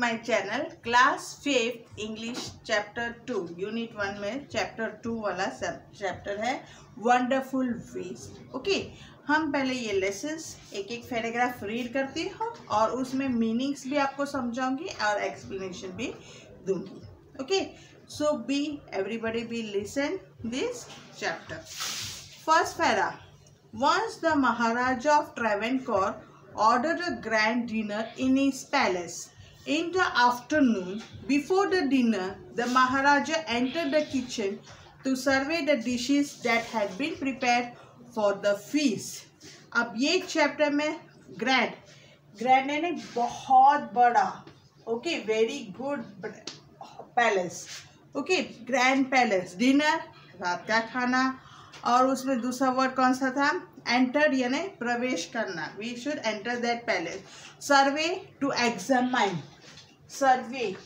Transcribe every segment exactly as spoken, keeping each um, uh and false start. my channel. Class fifth English chapter two unit one में chapter two वाला सब chapter है wonderful ways. Okay, हम पहले ये lessons एक एक paragraph read करती हूँ और उसमें meanings भी आपको समझाऊंगी और explanation भी दूंगी. Okay, so be everybody be listen this chapter. First para. Once the Maharaja of Travancore ordered a grand dinner in his palace. In the afternoon, before the dinner, the Maharaja entered the kitchen to survey the dishes that had been prepared for the feast. अब ये chapter में grand, grand यानी बहुत बड़ा, okay, very good palace, okay, grand palace, dinner रात का खाना और उसमें दूसरा word कौन सा था? Enter यानी प्रवेश करना. We should enter that palace. Survey to examine. Survey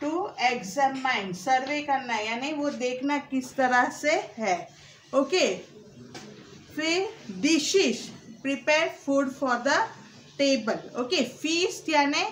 to examine. Survey करना यानी वो देखना किस तरह से है. Okay. फिर dishes. Prepare food for the table. Okay. Feast यानी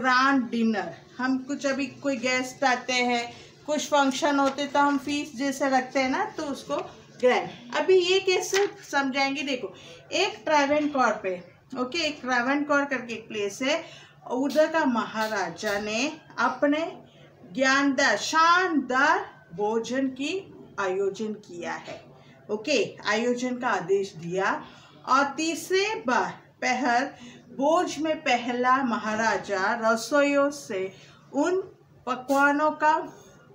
grand dinner. हम कुछ अभी कोई guest आते हैं, कुछ function होते तो हम feast जैसे रखते हैं ना, तो उसको ग्रैंड. अभी ये कैसे समझाएंगे देखो. एक ट्रैवेनकोर पे, ओके, एक ट्रैवेनकोर करके एक प्लेस है, उधर का महाराजा ने अपने ज्ञानदार शानदार भोजन की आयोजन किया है. ओके, आयोजन का आदेश दिया और तीसरे बार पहर भोज में पहला महाराजा रसोइयों से उन पकवानों का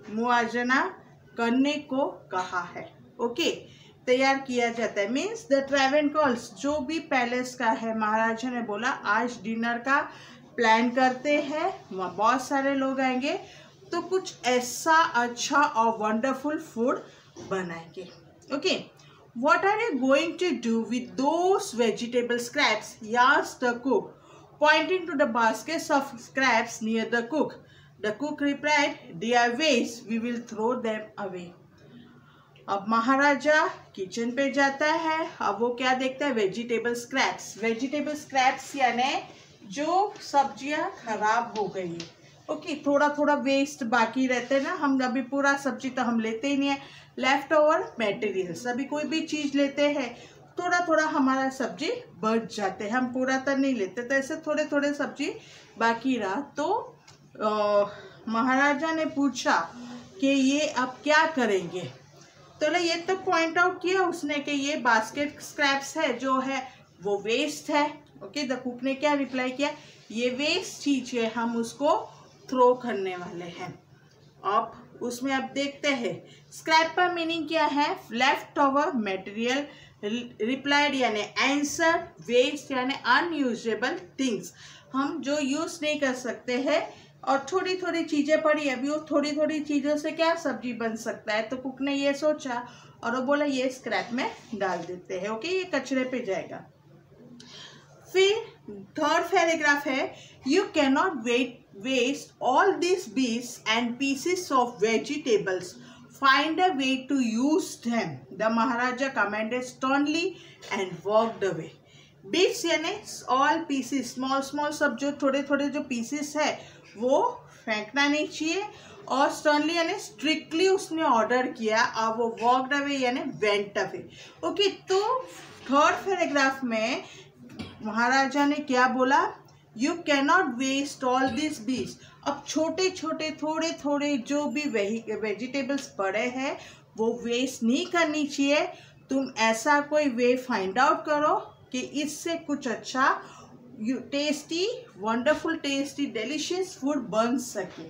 मुआजना करने को कहा है. ओके, okay, तैयार किया जाता है. मीन्स द ट्रैवेनकोर्स जो भी पैलेस का है, महाराजा ने बोला आज डिनर का प्लान करते हैं, वहाँ बहुत सारे लोग आएंगे तो कुछ ऐसा अच्छा और वंडरफुल फूड बनाएंगे. Okay, what are you going to do with those vegetable scraps asked the cook pointing to the baskets of scraps near the cook. The cook replied they're waste we will throw them away. अब maharaja kitchen पे जाता है. अब वो क्या देखता है? Vegetable scraps. Vegetable scraps यानी जो सब्जियां खराब हो गई. ओके, थोड़ा थोड़ा वेस्ट बाकी रहते हैं ना, हम अभी पूरा सब्जी तो हम लेते ही नहीं है, लेफ्ट ओवर मटेरियल्स. अभी कोई भी चीज़ लेते हैं थोड़ा थोड़ा हमारा सब्जी बच जाते हैं, हम पूरा तो नहीं लेते, तो ऐसे थोड़े थोड़े सब्जी बाकी रहा. तो आ, महाराजा ने पूछा कि ये अब क्या करेंगे. तो ये तो पॉइंट आउट किया उसने कि ये बास्केट स्क्रैप्स है जो है वो वेस्ट है. ओके, द कुक ने क्या रिप्लाई किया? ये वेस्ट चीज़ है, हम उसको थ्रो करने वाले हैं. अब उसमें अब देखते हैं स्क्रैप का मीनिंग क्या है? Left over material. रिप्लाइड यानी आंसर वेस्ट यानी अनयूजेबल थिंग्स, हम जो यूज़ नहीं कर सकते हैं और थोड़ी थोड़ी चीज़ें पड़ी. अभी वो थोड़ी थोड़ी चीज़ों से क्या सब्जी बन सकता है, तो कुक ने ये सोचा और वो बोला ये स्क्रैप में डाल देते हैं. ओके, ये कचरे पे जाएगा. फिर थर्ड पैराग्राफ है you can not wait waste all this bits and pieces of vegetables find a way to use them. The maharaja commanded sternly and walked away. Bits यानी ऑल पीसेस, स्मॉल स्मॉल सब जो थोड़े थोड़े जो pieces है वो फेंकना नहीं चाहिए. और स्टर्नली यानी स्ट्रिक्टली उसने ऑर्डर किया और वो वॉकड अवे यानी वेंट अवे. ओके, तो थर्ड पैराग्राफ में महाराजा ने क्या बोला? You can not waste all this bits. अब छोटे छोटे थोड़े थोड़े जो भी वे वेजिटेबल्स पड़े हैं वो वेस्ट नहीं करनी चाहिए. तुम ऐसा कोई वे फाइंड आउट करो कि इससे कुछ अच्छा you tasty wonderful tasty delicious food बन सके.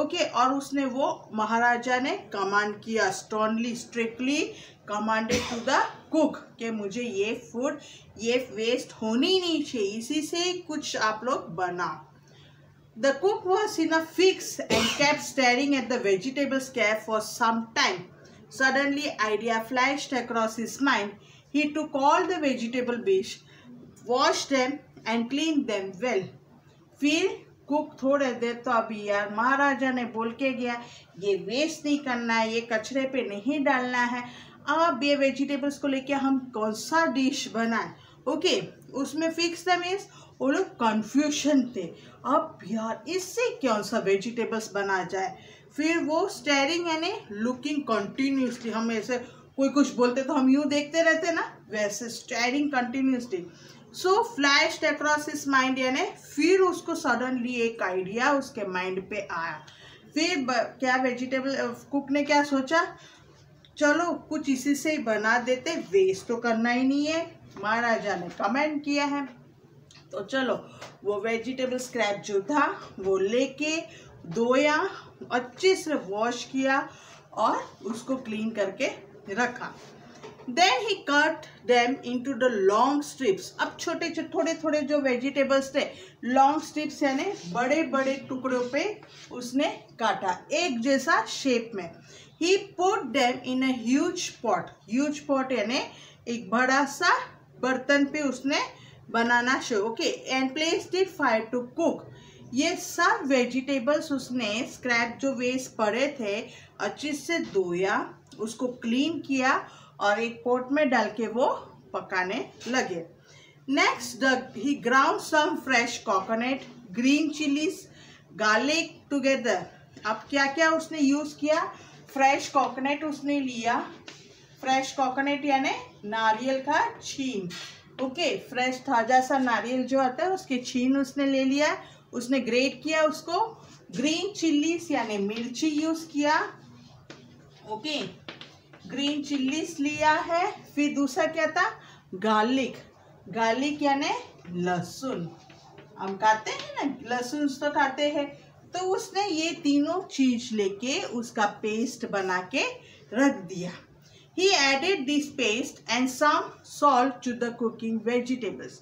ओके okay, और उसने वो महाराजा ने कमांड किया sternly strictly commanded to the cook कि मुझे ये फूड ये वेस्ट होनी नहीं चाहिए, इसी से कुछ आप लोग बनाओ. The cook was in a fix and kept staring at the vegetable scrap for some time. Suddenly idea flashed across his mind. He took all the vegetable dish wash them and clean them well. फिर cook थोड़े देर तो अभी यार महाराजा ने बोल के गया ये वेस्ट नहीं करना है, ये कचरे पे नहीं डालना है. अब ये वेजिटेबल्स को लेके हम कौन सा डिश बनाएं? ओके, उसमें फिक्स द मीन्स वो लोग कन्फ्यूजन थे। अब यार इससे कौन सा वेजिटेबल्स बना जाए, फिर वो स्टेरिंग यानी लुकिंग कंटिन्यूसली, हम ऐसे कोई कुछ बोलते तो हम यूँ देखते रहते ना, वैसे staring continuously. So flash across his mind यानी फिर उसको सडनली एक आइडिया उसके माइंड पे आया। फिर क्या वेजिटेबल कुक ने क्या सोचा, चलो कुछ इसी से ही बना देते, वेस्ट तो करना ही नहीं है, महाराजा ने कमेंट किया है तो चलो वो वेजिटेबल स्क्रैप जो था वो लेके धोया, अच्छे से वॉश किया और उसको क्लीन करके रखा। Then he cut them into the long strips. अब छोटे छोटे थोड़े थोड़े जो वेजिटेबल्स थे लॉन्ग स्ट्रिप्स यानी बड़े बड़े टुकड़ों पे उसने काटा एक जैसा शेप में। He put them in a huge pot, huge pot यानी एक बड़ा सा बर्तन पे उसने बनाना शुरू। Okay and placed it fire to cook. ये सब वेजिटेबल्स उसने स्क्रैप जो वेस्ट पड़े थे अच्छे से धोया, उसको क्लीन किया और एक पॉट में डाल के वो पकाने लगे। Next he ground some fresh coconut, green chillies, garlic together. अब क्या क्या उसने यूज़ किया, फ्रेश कोकोनट उसने लिया, फ्रेश कोकोनट यानी नारियल का छीन। ओके फ्रेश ताज़ा सा नारियल जो आता है उसके छीन उसने ले लिया, उसने ग्रेट किया उसको। ग्रीन चिल्लीस यानी मिर्ची यूज़ किया। ओके ग्रीन चिल्लीस लिया है। फिर दूसरा क्या था, गार्लिक, गार्लिक यानी लहसुन, हम खाते हैं ना लहसुन तो खाते हैं, तो उसने ये तीनों चीज़ लेके उसका पेस्ट बना के रख दिया। He added this paste and some salt to the cooking vegetables.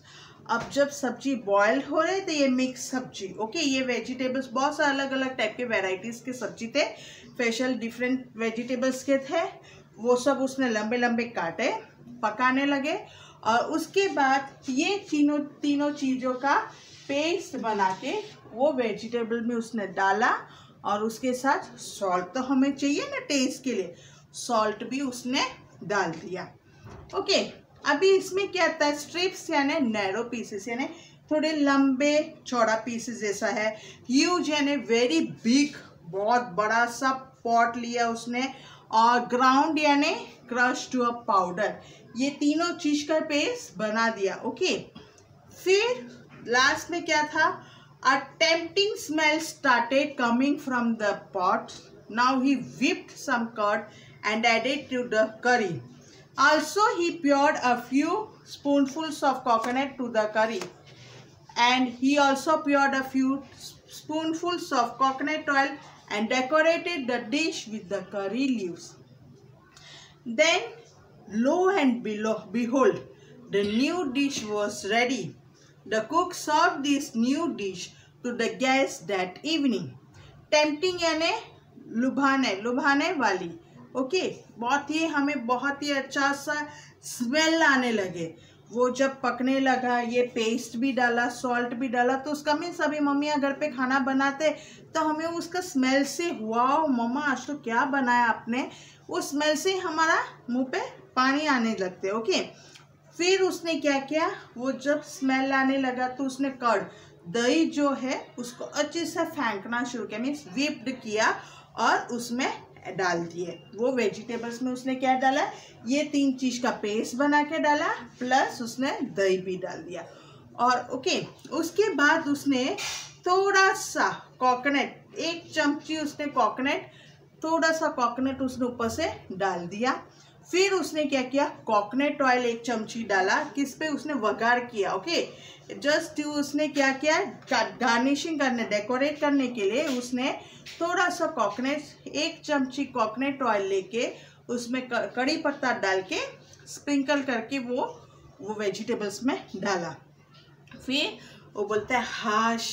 अब जब सब्जी बॉयल हो रहे थे, ये मिक्स सब्जी, ओके ये वेजिटेबल्स बहुत सारे अलग अलग टाइप के वेराइटीज़ के सब्जी थे, स्पेशल डिफरेंट वेजिटेबल्स के थे, वो सब उसने लंबे लंबे काटे, पकाने लगे और उसके बाद ये तीनों तीनों चीज़ों का पेस्ट बना के वो वेजिटेबल में उसने डाला और उसके साथ सॉल्ट तो हमें चाहिए ना टेस्ट के लिए, सॉल्ट भी उसने डाल दिया। ओके अभी इसमें क्या आता है, स्ट्रिप्स यानी नैरो पीसेस यानी थोड़े लंबे चौड़ा पीसेस जैसा है। ह्यूज यानी वेरी बिग, बहुत बड़ा सा पॉट लिया उसने। और ग्राउंड यानी क्रश टू अ पाउडर, ये तीनों चीज का पेस्ट बना दिया। ओके फिर लास्ट में क्या था, a tempting smell started coming from the pot. Now he whipped some curd and added to the curry. Also he poured a few spoonfuls of coconut to the curry, and he also poured a few spoonfuls of coconut oil and decorated the dish with the curry leaves. Then lo and behold, the new dish was ready. The cook served this new dish to the guests that evening. Tempting यानी लुभाने लुभाने वाली। Okay okay, बहुत ही हमें बहुत ही अच्छा सा smell आने लगे। वो जब पकने लगा, ये पेस्ट भी डाला, सॉल्ट भी डाला, तो उसका मीन सभी मम्मियाँ घर पे खाना बनाते तो हमें उसका स्मेल से वाओ मम्मा आज तो क्या बनाया आपने, उस स्मेल से हमारा मुंह पे पानी आने लगते। ओके फिर उसने क्या किया, वो जब स्मेल आने लगा तो उसने कर्ड दही जो है उसको अच्छे से फेंकना शुरू किया, मीन्स व्हिप्ड किया और उसमें डाल दिए। वो वेजिटेबल्स में उसने क्या डाला, ये तीन चीज का पेस्ट बना के डाला प्लस उसने दही भी डाल दिया। और ओके उसके बाद उसने थोड़ा सा कोकोनट, एक चमची उसने कोकोनट, थोड़ा सा कोकोनट उसने ऊपर से डाल दिया। फिर उसने क्या किया, कोकोनट ऑयल एक चमची डाला, किस पे उसने वगाड़ किया। ओके जस्ट उसने क्या किया, गार्निशिंग करने डेकोरेट करने के लिए उसने थोड़ा सा कोकोनट, एक चमची कोकोनट ऑयल लेके उसमें कड़ी पत्ता डाल के स्प्रिंकल करके वो वो वेजिटेबल्स में डाला। फिर वो बोलता है हाश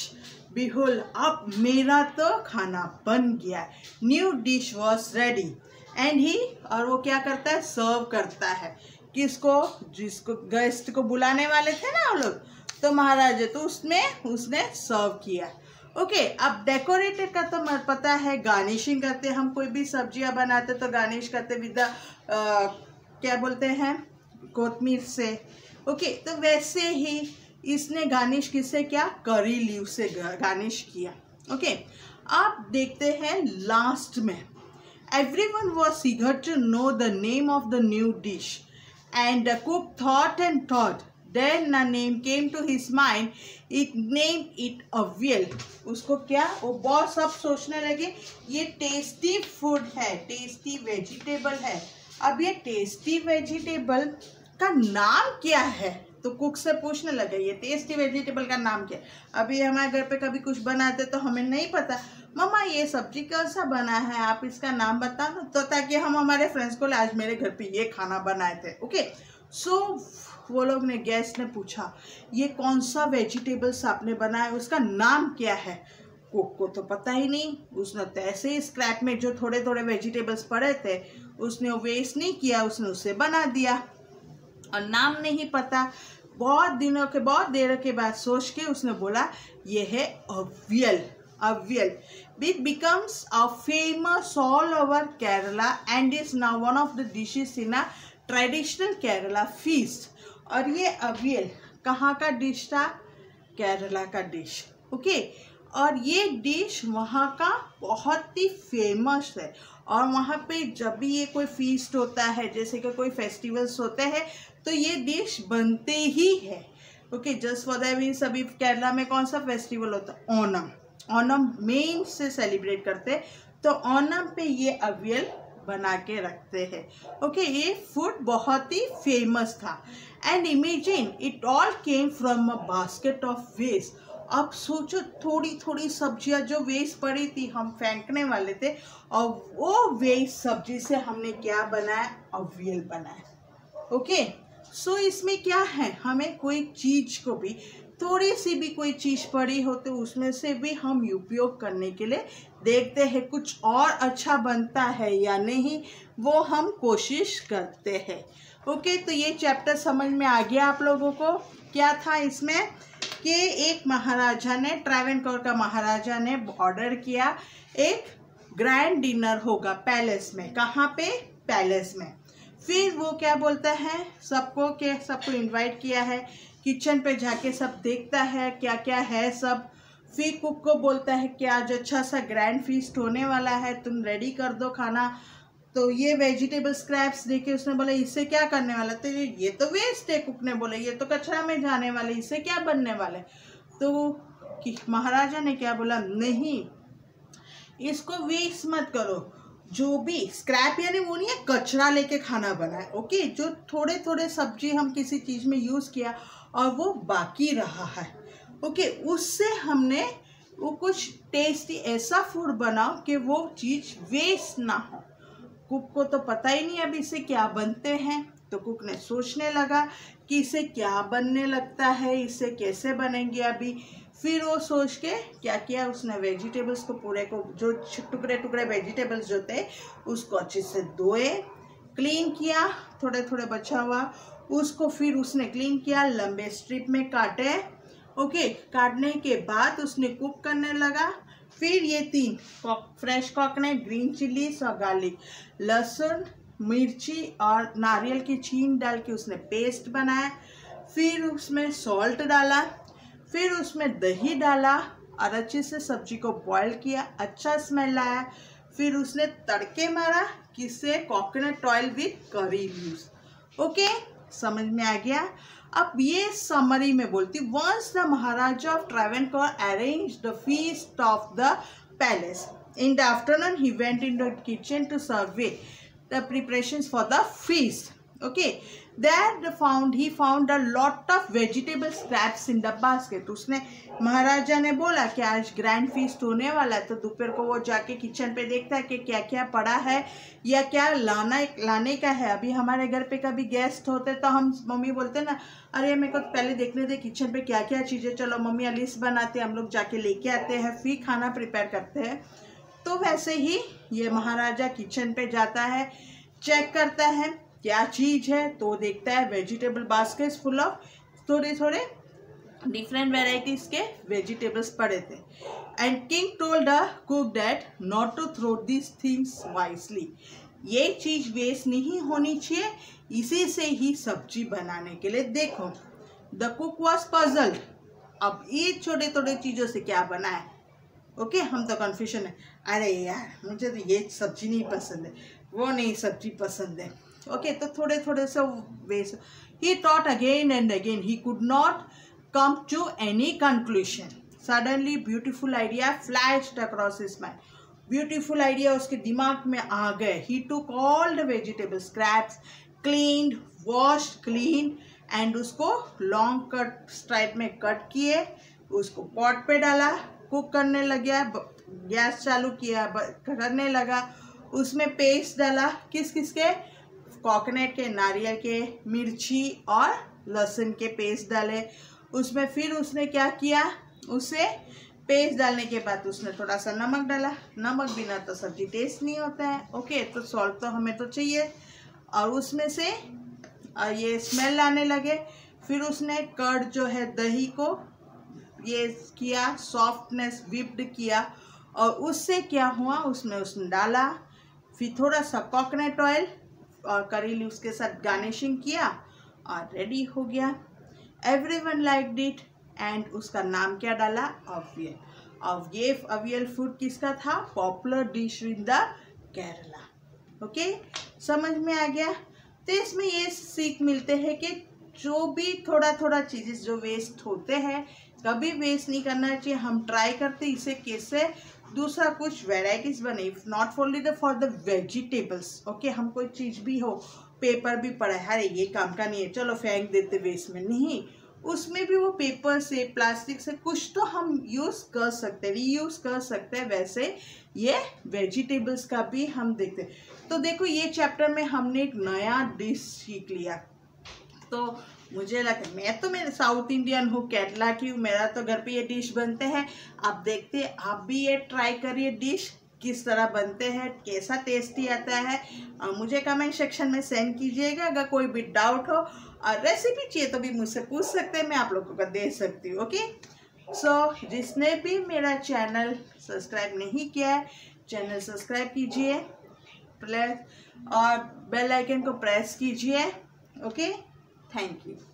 बिहुल अब मेरा तो खाना बन गया, new dish was ready. And he और वो क्या करता है, सर्व करता है किसको, जिसको गेस्ट को बुलाने वाले थे ना वो लोग, तो महाराज तो उसमें उसने सर्व किया। ओके अब डेकोरेटेड का तो मत पता है, गार्निशिंग करते हम, कोई भी सब्जियां बनाते तो गार्निश करते विद द क्या बोलते हैं, कोतमीर से। ओके तो वैसे ही इसने गार्निश किससे किया? करी लीव से गार्निश किया. Okay okay. आप देखते हैं लास्ट में everyone was eager to know the name of the new dish and the cook thought and thought. Then a name came to his mind. He named it Aviyal. उसको क्या? वो बहुत सब सोचने लगे ये टेस्टी फूड है, टेस्टी वेजिटेबल है. अब ये टेस्टी वेजिटेबल का नाम क्या है? तो कुक से पूछने लगे ये टेस्टी वेजिटेबल का नाम क्या है. अभी हमारे घर पे कभी कुछ बनाते तो हमें नहीं पता, मम्मा ये सब्जी कैसा बना है, आप इसका नाम बता दो, तो ताकि हम हमारे फ्रेंड्स को आज मेरे घर पे ये खाना बनाए थे. ओके सो वो लोग ने गेस्ट ने पूछा ये कौन सा वेजिटेबल्स आपने बनाया, उसका नाम क्या है. कुक को तो पता ही नहीं, उसने तो ऐसे ही स्क्रैप में जो थोड़े थोड़े वेजिटेबल्स पड़े थे उसने वेस्ट नहीं किया, उसने उसे बना दिया. और नाम नहीं पता, बहुत दिनों के बहुत देर के बाद सोच के उसने बोला ये है aviyal. Aviyal. It becomes a famous all over Kerala and is now one of the dishes in a traditional Kerala feast. और ये Aviyal कहाँ का डिश था? केरला का डिश. Okay okay. और ये डिश वहाँ का बहुत ही फेमस है. और वहाँ पे जब भी ये कोई फीस्ट होता है, जैसे कि कोई फेस्टिवल्स होते हैं, तो ये डिश बनते ही है. ओके जस्ट फॉर दैट सभी केरला में कौन सा फेस्टिवल होता है? ओनम. ओनम मेन से सेलिब्रेट करते, तो ओनम पे ये अवियल बना के रखते हैं. ओके okay, ये फूड बहुत ही फेमस था. And imagine it all came from a basket of waste. अब सोचो थोड़ी थोड़ी सब्जियां जो वेस्ट पड़ी थी, हम फेंकने वाले थे, और वो वेस्ट सब्जी से हमने क्या बनाया? अवियल बनाया. ओके सो इसमें क्या है, हमें कोई चीज को भी थोड़ी सी भी कोई चीज़ पड़ी हो तो उसमें से भी हम उपयोग करने के लिए देखते हैं कुछ और अच्छा बनता है या नहीं, वो हम कोशिश करते हैं. ओके तो ये चैप्टर समझ में आ गया आप लोगों को. क्या था इसमें कि एक महाराजा ने, ट्रैवेनकोर का महाराजा ने ऑर्डर किया एक ग्रैंड डिनर होगा पैलेस में. कहाँ पे? पैलेस में. फिर वो क्या बोलता है सबको के सबको इन्वाइट किया है, किचन पे जाके सब देखता है क्या क्या है सब. फिर कुक को बोलता है कि आज अच्छा सा ग्रैंड फीस्ट होने वाला है, तुम रेडी कर दो खाना. तो ये वेजिटेबल स्क्रैप्स देके उसने बोला इससे क्या करने वाला? तो ये तो वेस्ट है, कुक ने बोला ये तो कचरा में जाने वाले, इससे क्या बनने वाला है? तो महाराजा ने क्या बोला, नहीं इसको वेस्ट मत करो, जो भी स्क्रैप यानी वो नहीं है कचरा लेके खाना बनाए. ओके जो थोड़े थोड़े सब्जी हम किसी चीज़ में यूज़ किया और वो बाकी रहा है, ओके उससे हमने वो कुछ टेस्टी ऐसा फूड बनाओ कि वो चीज़ वेस्ट ना हो. कुक को तो पता ही नहीं अब इससे क्या बनते हैं, तो कुक ने सोचने लगा कि इसे क्या बनने लगता है, इसे कैसे बनेंगे अभी. फिर वो सोच के क्या किया उसने, वेजिटेबल्स को पूरे को जो टुकड़े टुकड़े वेजिटेबल्स जो थे उसको अच्छे से धोए, क्लीन किया, थोड़े थोड़े बचा हुआ उसको फिर उसने क्लीन किया, लंबे स्ट्रिप में काटे. ओके काटने के बाद उसने कुक करने लगा. फिर ये तीन फ्रेश कॉकने ग्रीन चिलीस और गार्लिक, लहसुन मिर्ची और नारियल की छील डाल के उसने पेस्ट बनाया. फिर उसमें सॉल्ट डाला, फिर उसमें दही डाला और अच्छे से सब्जी को बॉईल किया, अच्छा स्मेल आया. फिर उसने तड़के मारा किसे? Coconut oil with curry leaves. Okay समझ में आ गया. अब ये समरी में बोलती, once the maharaja of Travancore arrange the feast of the palace in the afternoon he went in the kitchen to survey the preparations for the feast. Okay, there the found he found a lot of vegetable scraps in the basket. उसने महाराजा ने बोला कि आज grand feast होने वाला है, तो दोपहर को वो जाके किचन पे देखता है कि क्या क्या पड़ा है या क्या लाना लाने का है. अभी हमारे घर पे कभी गेस्ट होते तो हम मम्मी बोलते ना, अरे मेरे को पहले देखने दे किचन पे क्या क्या चीज़ें, चलो मम्मी लिस्ट बनाते हैं, हम लोग जाके लेके आते हैं, फिर खाना प्रिपेयर करते हैं. तो वैसे ही ये महाराजा किचन पे जाता है, चेक करता है क्या चीज़ है, तो देखता है वेजिटेबल बास्केट्स फुल ऑफ थोड़े थोड़े डिफरेंट वेराइटीज़ के वेजिटेबल्स पड़े थे. And king told the cook that not to throw this things wisely. ये चीज़ वेस्ट नहीं होनी चाहिए, इसी से ही सब्जी बनाने के लिए देखो. The cook was puzzled. अब ये छोटे छोटे चीज़ों से क्या बना है? ओके okay, हम तो कन्फ्यूजन है. अरे यार मुझे तो ये सब्जी नहीं पसंद है, वो नहीं सब्जी पसंद है. ओके okay, तो थोड़े थोड़े से वेस. He thought again and again. He could not come to any conclusion. Suddenly beautiful idea flashed across his mind. Beautiful idea उसके दिमाग में आ गए. He took all the vegetable scraps, cleaned, washed, cleaned and उसको long cut stripe में cut किए, उसको pot पे डाला, cook करने लगा, गैस चालू किया, करने लगा, उसमें paste डाला, किस किस के, coconut के, नारियल के, मिर्ची और लहसुन के paste डाले. उसमें फिर उसने क्या किया, उसे पेस्ट डालने के बाद उसने थोड़ा सा नमक डाला. नमक बिना तो सब्जी टेस्ट नहीं होता है. ओके तो सॉल्ट तो हमें तो चाहिए. और उसमें से ये स्मेल आने लगे. फिर उसने कर्ड जो है दही को ये किया, सॉफ्टनेस व्हिप्ड किया और उससे क्या हुआ, उसमें उसने डाला. फिर थोड़ा सा कोकोनट ऑयल और करी लीव्स के साथ गार्निशिंग किया और रेडी हो गया. Everyone liked it. एंड उसका नाम क्या डाला, अवियल. और ये अवियल फूड किसका था, popular dish in the Kerala. Okay समझ में आ गया. तो इसमें ये सीख मिलते हैं कि जो भी थोड़ा थोड़ा चीज़ें जो वेस्ट होते हैं कभी वेस्ट नहीं करना चाहिए. हम ट्राई करते इसे कैसे दूसरा कुछ वेराइटीज़ बने, not only the for the vegetables. Okay हम कोई चीज़ भी हो, पेपर भी पड़ा है, अरे ये काम का नहीं है चलो फेंक देते वेस्ट में, नहीं, उसमें भी वो पेपर से प्लास्टिक से कुछ तो हम यूज़ कर सकते हैं, रीयूज़ कर सकते हैं. वैसे ये वेजिटेबल्स का भी हम देखते हैं. तो देखो ये चैप्टर में हमने एक नया डिश सीख लिया. तो मुझे लगता है, मैं तो मैं साउथ इंडियन हूँ, केरला की हूँ, मेरा तो घर पे ये डिश बनते हैं. आप देखते हैं आप भी ये ट्राई करिए डिश किस तरह बनते हैं, कैसा टेस्टी आता है. आ, मुझे कमेंट सेक्शन में सेंड कीजिएगा अगर कोई भी डाउट हो. और रेसिपी चाहिए तो भी मुझसे पूछ सकते हैं, मैं आप लोगों को दे सकती हूँ. ओके सो so, जिसने भी मेरा चैनल सब्सक्राइब नहीं किया है चैनल सब्सक्राइब कीजिए प्लस और बेल आइकन को प्रेस कीजिए. Okay thank you.